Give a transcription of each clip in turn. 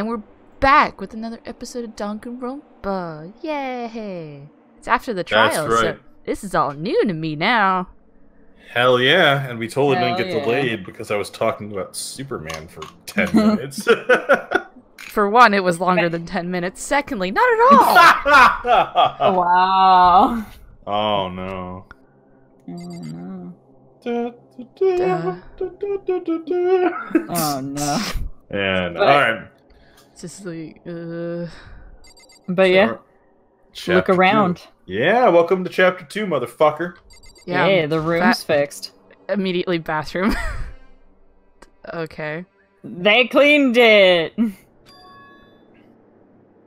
And we're back with another episode of Donkey Rumba. Yay! It's after the trial, right. So this is all new to me now. Hell yeah, and we totally didn't get delayed because I was talking about Superman for 10 minutes. For one, it was longer than 10 minutes. Secondly, not at all! Wow. Oh no. Oh no. Oh no. And alright. Just like, But yeah. Look around. Yeah, welcome to chapter 2, motherfucker. Yeah, yay, the room's fixed. Immediately bathroom. Okay. They cleaned it!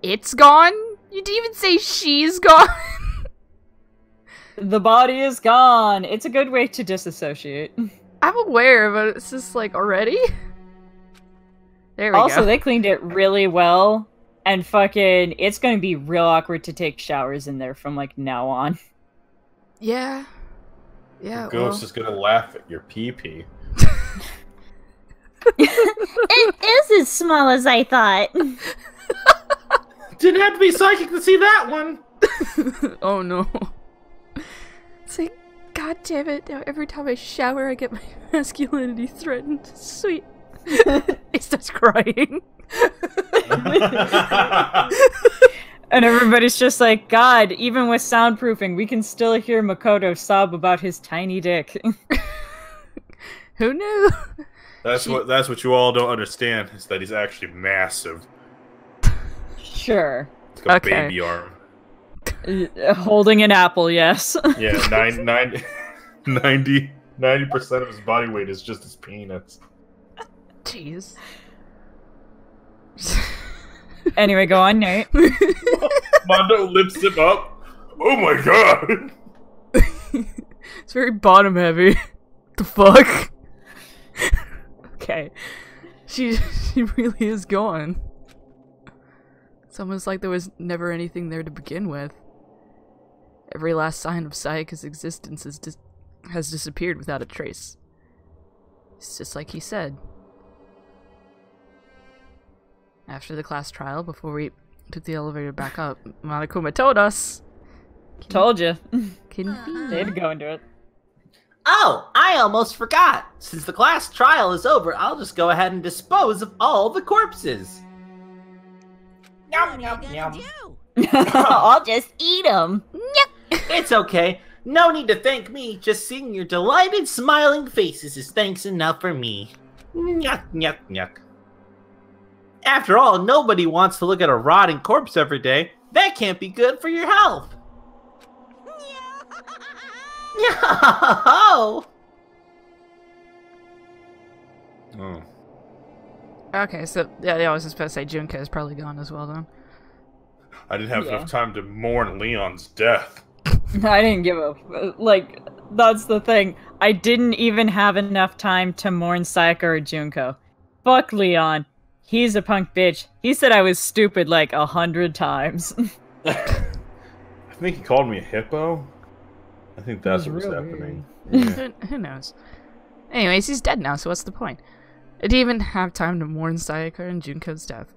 It's gone? You didn't even say she's gone? The body is gone. It's a good way to disassociate. I'm aware, but it's just like, already? There we go. Also, they cleaned it really well. And fucking, it's gonna be real awkward to take showers in there from like now on. Yeah. Yeah, the ghost is gonna laugh at your pee-pee. It is as small as I thought. Didn't have to be psychic to see that one! Oh no. It's like, god damn it, now every time I shower I get my masculinity threatened. Sweet. He starts crying. And everybody's just like, god, even with soundproofing, we can still hear Makoto sob about his tiny dick. Who knew? That's what you all don't understand, is that he's actually massive. Sure. It's like a baby arm. Holding an apple, yes. Yeah, 90% of his body weight is just his penis. Jeez. Anyway, go on, Nate. Mondo lifts him up. Oh my god! It's very bottom heavy. What the fuck? Okay. She really is gone. It's almost like there was never anything there to begin with. Every last sign of Sayaka's existence is has disappeared without a trace. It's just like he said. After the class trial, before we took the elevator back up, Monokuma told us. Told you. They had to go into it. Oh, I almost forgot. Since the class trial is over, I'll just go ahead and dispose of all the corpses. Yum, yum, yum. I'll just eat them. It's okay. No need to thank me. Just seeing your delighted, smiling faces is thanks enough for me. Yuck, yuck, yuck. After all, nobody wants to look at a rotting corpse every day. That can't be good for your health. Oh. Okay, so yeah, I was just supposed to say Junko is probably gone as well, then. I didn't have enough time to mourn Leon's death. I didn't give up. Like, that's the thing. I didn't even have enough time to mourn Sayaka or Junko. Fuck Leon. He's a punk bitch. He said I was stupid like 100 times. I think he called me a hippo. I think that's what's happening. Yeah. Who knows? Anyways, he's dead now, so what's the point? I didn't even have time to mourn Sayaka and Junko's death.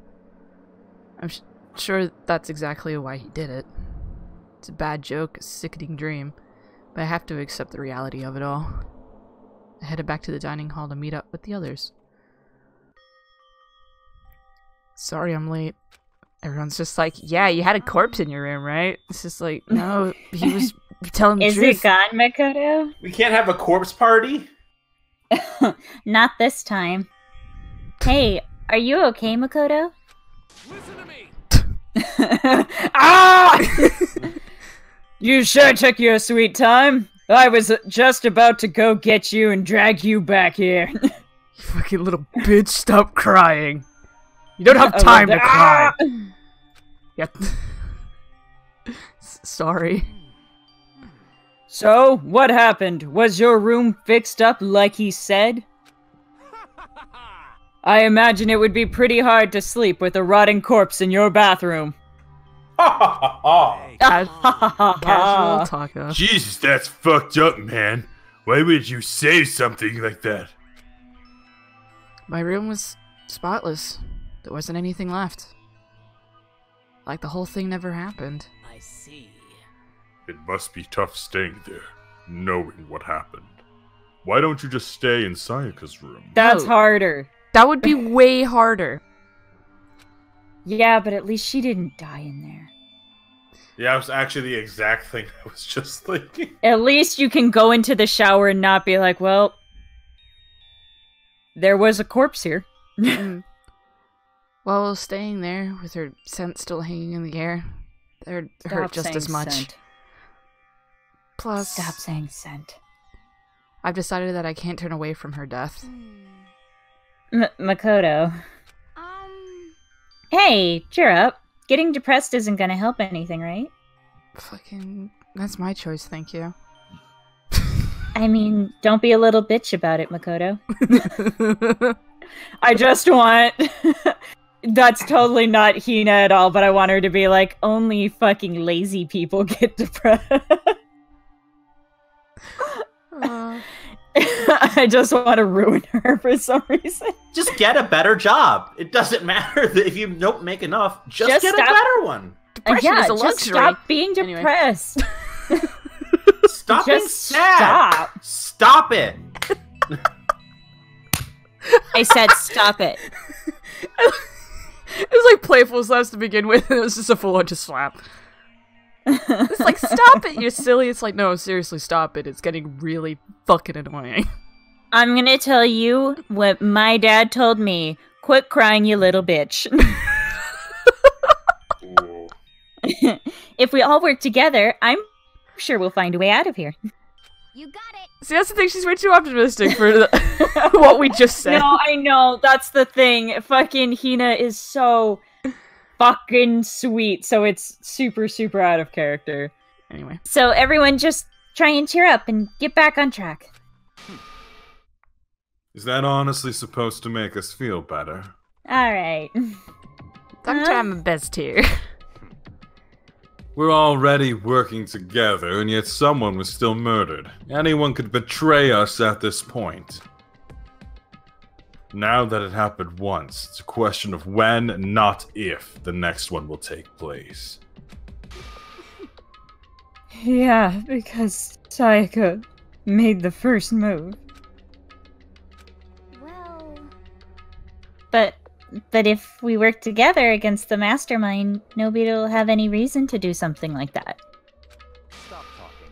I'm sure that's exactly why he did it. It's a bad joke, a sickening dream, but I have to accept the reality of it all. I headed back to the dining hall to meet up with the others. Sorry I'm late. Everyone's just like, yeah, you had a corpse in your room, right? It's just like, no, he was telling the truth. Is it gone, Makoto? We can't have a corpse party? Not this time. Hey, are you okay, Makoto? Listen to me! Ah! You sure took your sweet time. I was just about to go get you and drag you back here. You fucking little bitch, stop crying. You don't have time to cry. Yeah. Sorry. So, what happened? Was your room fixed up like he said? I imagine it would be pretty hard to sleep with a rotting corpse in your bathroom. Casual taco. Jesus, that's fucked up, man. Why would you say something like that? My room was spotless. There wasn't anything left. Like the whole thing never happened. I see. It must be tough staying there, knowing what happened. Why don't you just stay in Sayaka's room? That's harder. That would be way harder. Yeah, but at least she didn't die in there. Yeah, it was actually the exact thing I was just thinking. At least you can go into the shower and not be like, well, there was a corpse here. Well, staying there with her scent still hanging in the air, it hurt just as much. Scent. Plus, stop saying scent. I've decided that I can't turn away from her death. Makoto. Hey, cheer up. Getting depressed isn't gonna help anything, right? Fucking... That's my choice, thank you. I mean, don't be a little bitch about it, Makoto. I just want... That's totally not Hina at all, but I want her to be like, only fucking lazy people get depressed. I just want to ruin her for some reason. Just get a better job. It doesn't matter if you don't make enough. Just get a better one. Depression is a luxury. Stop being depressed. Anyway. Stop being sad. Stop it. I said stop it. It was like playful slaps to begin with, and it was just a full-on just slap. It's like, stop it, you're silly. It's like, no, seriously, stop it. It's getting really fucking annoying. I'm gonna tell you what my dad told me. Quit crying, you little bitch. If we all work together, I'm sure we'll find a way out of here. You got it. See, that's the thing. She's way too optimistic for what we just said. No, I know. That's the thing. Fucking Hina is so... fucking sweet, so it's super, super out of character. Anyway. So everyone just try and cheer up and get back on track. Is that honestly supposed to make us feel better? Alright. I'm trying my best here. We're already working together, and yet someone was still murdered. Anyone could betray us at this point. Now that it happened once, it's a question of when, not if, the next one will take place. Yeah, because Sayaka made the first move. Well... But if we work together against the mastermind, nobody will have any reason to do something like that. Stop talking.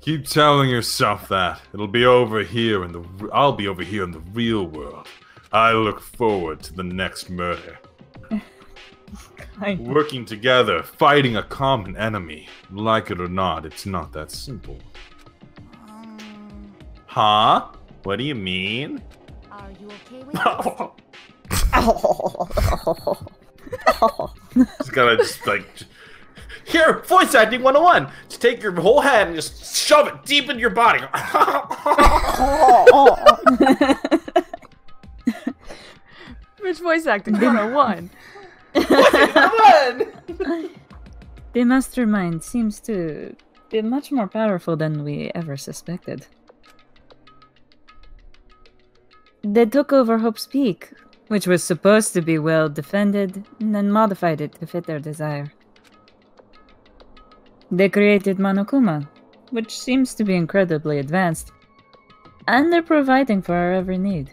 Keep telling yourself that. It'll be over here in the... I'll be over here in the real world. I look forward to the next murder. Working together, fighting a common enemy. Like it or not, it's not that simple. Huh? What do you mean? Are you okay with this? Just gotta just like... Here, voice acting 101! Just take your whole head and just shove it deep in your body. Which voice acting 101? The mastermind seems to be much more powerful than we ever suspected. They took over Hope's Peak, which was supposed to be well defended, and then modified it to fit their desire. They created Monokuma, which seems to be incredibly advanced, and they're providing for our every need.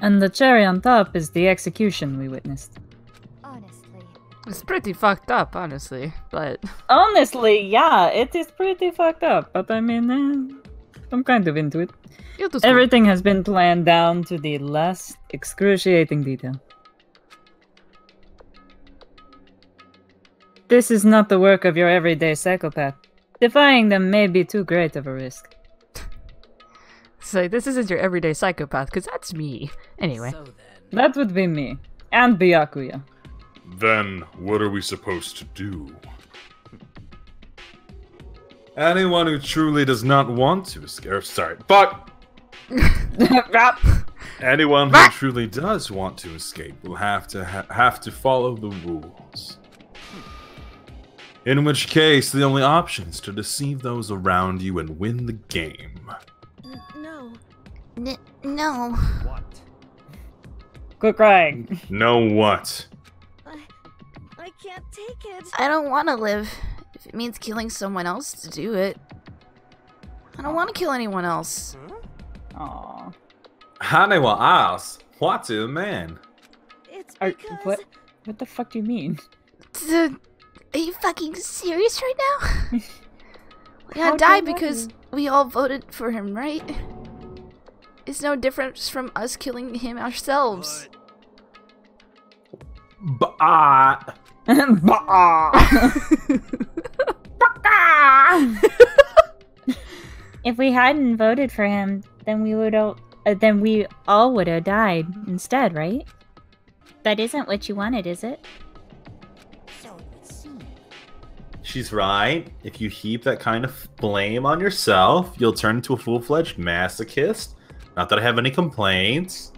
And the cherry on top is the execution we witnessed. Honestly. It's pretty fucked up, honestly, but... Honestly, yeah, it is pretty fucked up, but I mean, I'm kind of into it. Everything has been planned down to the last excruciating detail. This is not the work of your everyday psychopath. Defying them may be too great of a risk. So this isn't your everyday psychopath, because that's me. Anyway. So that would be me. And Byakuya. Then, what are we supposed to do? Anyone who truly does not want to escape... Sorry. Fuck! Anyone who truly does want to escape will have to follow the rules. In which case, the only option is to deceive those around you and win the game. No. What? Quit crying. No what? I can't take it. I don't want to live if it means killing someone else to do it. I don't want to kill anyone else. Aww. Hane wa asu, watsu man. It's because... What the fuck do you mean? Are you fucking serious right now? We all died because we all voted for him, right? It's no different from us killing him ourselves. Ba If we hadn't voted for him, then we would all would have died instead, right? That isn't what you wanted, is it? She's right. If you heap that kind of blame on yourself, you'll turn into a full-fledged masochist. Not that I have any complaints.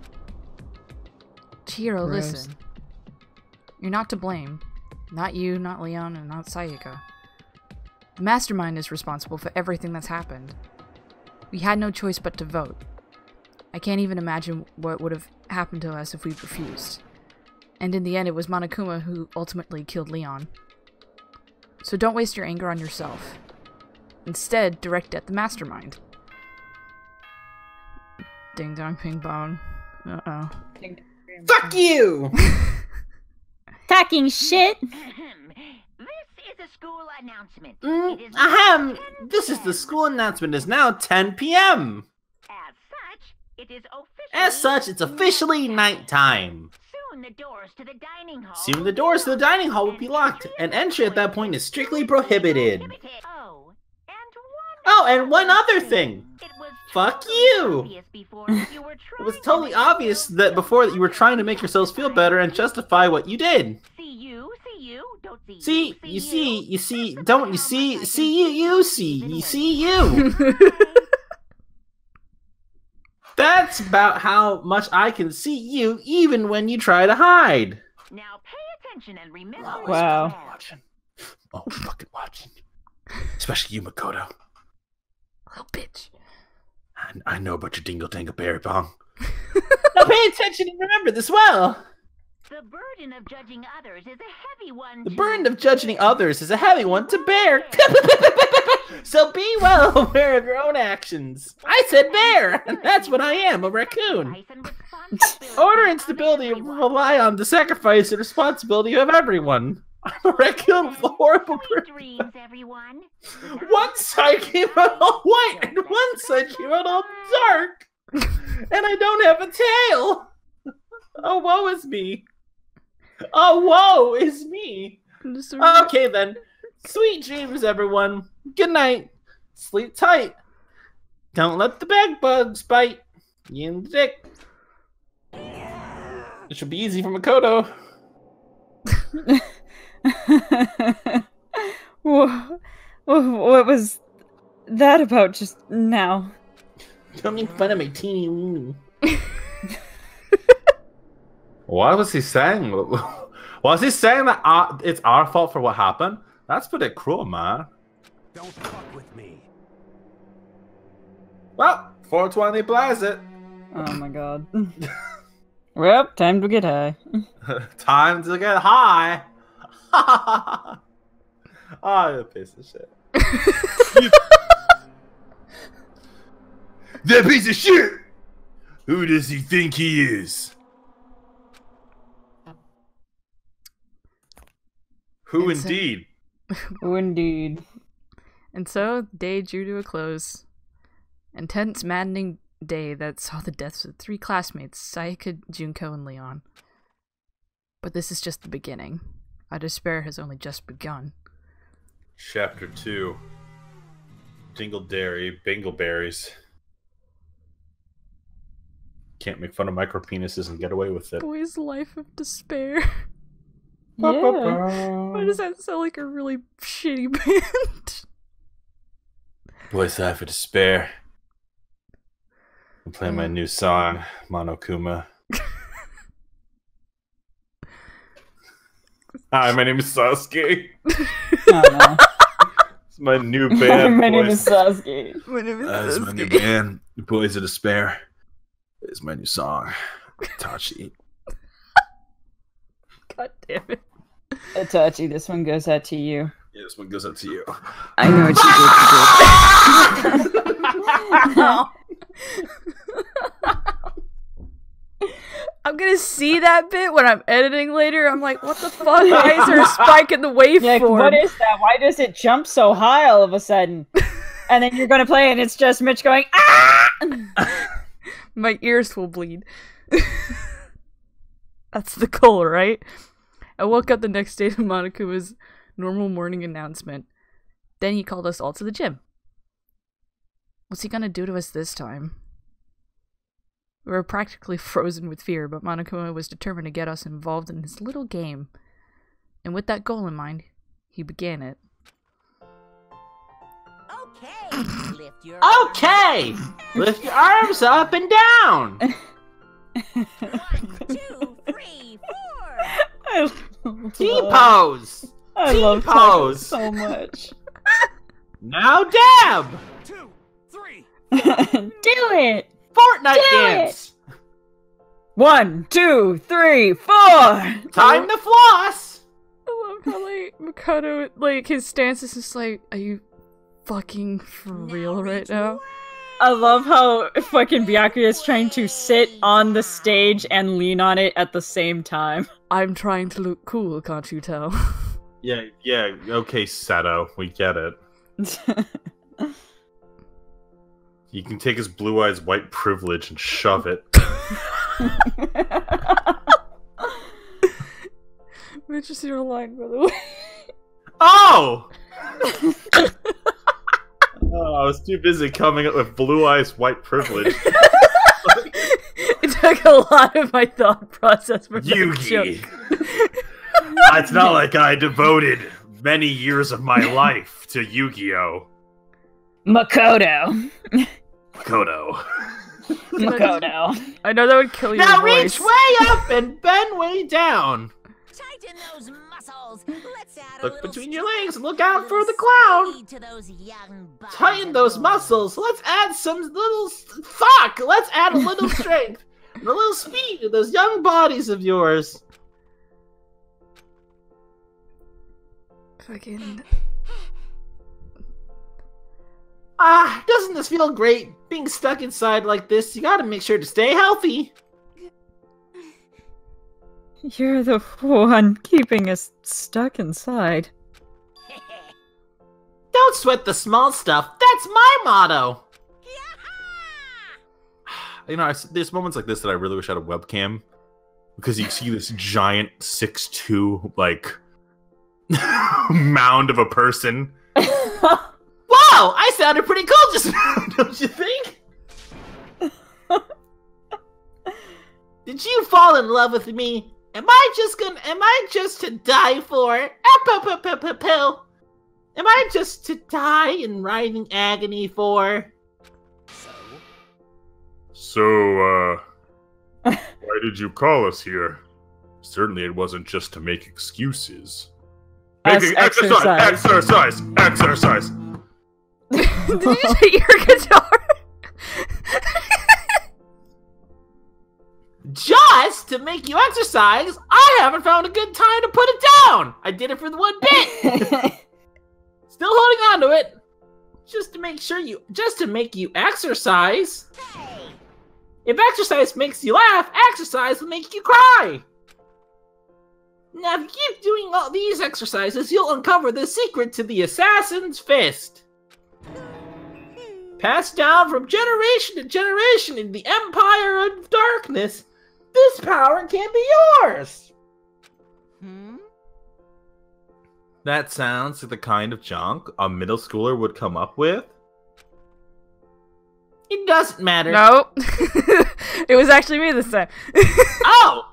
Chihiro, listen. You're not to blame. Not you, not Leon, and not Sayaka. The mastermind is responsible for everything that's happened. We had no choice but to vote. I can't even imagine what would have happened to us if we refused. And in the end, it was Monokuma who ultimately killed Leon. So don't waste your anger on yourself. Instead, direct it at the mastermind. Ding dong ping pong. Uh-oh. Fuck you! Talking shit! This is a school announcement. This is the school announcement. It's now 10 p.m. As such, it's officially nighttime. Soon the doors to the dining hall will be locked, and entry at that point is strictly prohibited. Oh, and one other thing. Fuck you! It was totally obvious that before that you were trying to make yourselves feel better and justify what you did. See you. That's about how much I can see you, even when you try to hide. Now pay attention and remember. Wow. Always fucking watching. Especially you, Makoto. Little bitch. I know about your dingle dangle berry bong. Now pay attention and remember this well. The burden of judging others is a heavy one. To bear. So be well aware of your own actions. I said bear, and that's what I am, a raccoon. Order and stability rely on the sacrifice and responsibility of everyone. I'm a raccoon with a horrible dreams, everyone. Once I came out all white, and once I came out all dark. And I don't have a tail. Oh, woe is me. Okay then. Sweet dreams, everyone. Good night. Sleep tight. Don't let the bed bugs bite you in the dick. It should be easy for Makoto. What was that about just now? Don't make fun of my teeny weeny. Why was he saying? Was he saying that it's our fault for what happened? That's pretty cruel, man. Don't fuck with me. Well, 420 blast it. Oh my god. Well, time to get high. Time to get high. Ah, you're a piece of shit. That piece of shit. Who does he think he is? Who indeed? Who indeed? And so the day drew to a close. Intense, maddening day that saw the deaths of 3 classmates, Sayaka, Junko, and Leon. But this is just the beginning. Our despair has only just begun. Chapter 2. Dingledary Bingleberries. Can't make fun of micropenises and get away with it. Boy's life of despair. Yeah. Why does that sound like a really shitty band? Boy's life of despair. I'm playing my new song, Monokuma. Hi, my name is Sasuke. Oh, no. It's my new band. My new band, Boys of Despair. It's my new song, Itachi. God damn it. Itachi, this one goes out to you. Yeah, this one goes out to you. I know what you did to do. I'm gonna see that bit when I'm editing later. I'm like, what the fuck? Why is there a spike in the waveform? Like, what is that? Why does it jump so high all of a sudden? And then you're gonna play and it's just Mitch going, ah! My ears will bleed. That's the goal, right? I woke up the next day to Monokuma's normal morning announcement. Then he called us all to the gym. What's he gonna do to us this time? We were practically frozen with fear, but Monokuma was determined to get us involved in his little game. And with that goal in mind, he began it. Okay! Lift your arms. Okay! Lift your arms up and down! 1, 2, 3, 4! T-pose! I love pose so much. Now dab! 2, 3! Do it! Fortnite do dance! It. 1, 2, 3, 4! Time to floss! I love how, like, Mikado, like, his stance is just like, are you fucking for real right now? I love how fucking Byakuya is trying to sit on the stage and lean on it at the same time. I'm trying to look cool, can't you tell? Yeah, okay, Sato, we get it. You can take his blue eyes white privilege and shove it. Mitch is your line, by the way. Oh! Oh, I was too busy coming up with blue eyes white privilege. It took a lot of my thought process for Yugi. It's not like I devoted many years of my life to Yu-Gi-Oh. Makoto. I know that would kill your voice. Now reach way up and bend way down. Tighten those muscles. Let's add look between your legs and look out for the clown. Tighten those muscles. Let's add some little... Fuck! Let's add a little strength and a little speed to those young bodies of yours. Fucking... Ah, doesn't this feel great? Being stuck inside like this, you gotta make sure to stay healthy. You're the one keeping us stuck inside. Don't sweat the small stuff. That's my motto. You know, there's moments like this that I really wish I had a webcam, because you see this giant 6'2", like, mound of a person. Wow, I sounded pretty cool just now, don't you think? Did you fall in love with me? Am I just to die for? Am I just to die in writhing agony for? So, why did you call us here? Certainly it wasn't just to make excuses. Making exercise! Did you just hit your guitar? Just to make you exercise? I haven't found a good time to put it down! I did it for the one bit! Still holding on to it! Just to make you exercise! Hey. If exercise makes you laugh, exercise will make you cry! Now if you keep doing all these exercises, you'll uncover the secret to the assassin's fist! Passed down from generation to generation in the Empire of Darkness, this power can be yours! Hmm? That sounds like the kind of junk a middle schooler would come up with. It doesn't matter. No. It was actually me this time. Oh!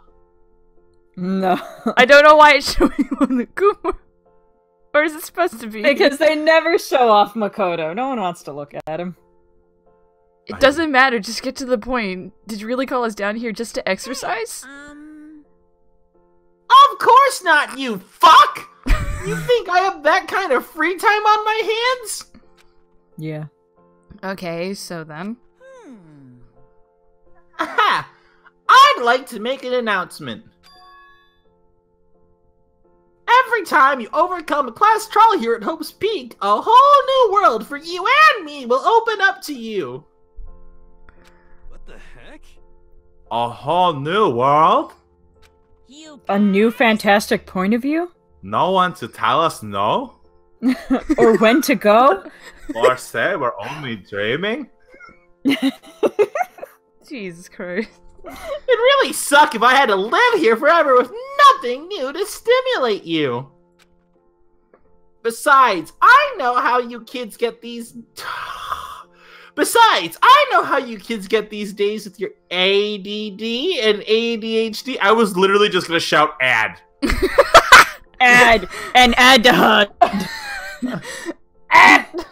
No. I don't know why it's showing Monokuma. Or is it supposed to be? Because they never show off Makoto. No one wants to look at him. It doesn't matter. Just get to the point. Did you really call us down here just to exercise? Of course not, you fuck! You think I have that kind of free time on my hands? Yeah. Okay, so then. Aha! I'd like to make an announcement. time you overcome a class trial here at Hope's Peak, a whole new world for you and me will open up to you. What the heck? A whole new world? A new fantastic point of view? No one to tell us no? Or when to go? Or say we're only dreaming? Jesus Christ. It'd really suck if I had to live here forever with nothing new to stimulate you. Besides, I know how you kids get these days with your ADD and ADHD. I was literally just gonna shout "ad." Ad and add to HUD. Ad.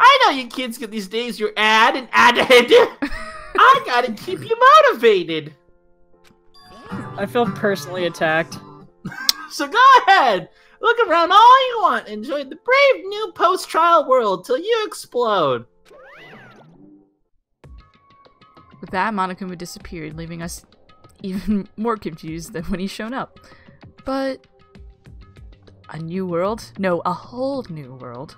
I know you kids get these days your ad and add to HUD. I gotta keep you motivated. I feel personally attacked. So go ahead, look around all you want, enjoy the brave new post-trial world till you explode. With that, Monokuma disappeared, leaving us even more confused than when he showed up. But a new world? No, a whole new world.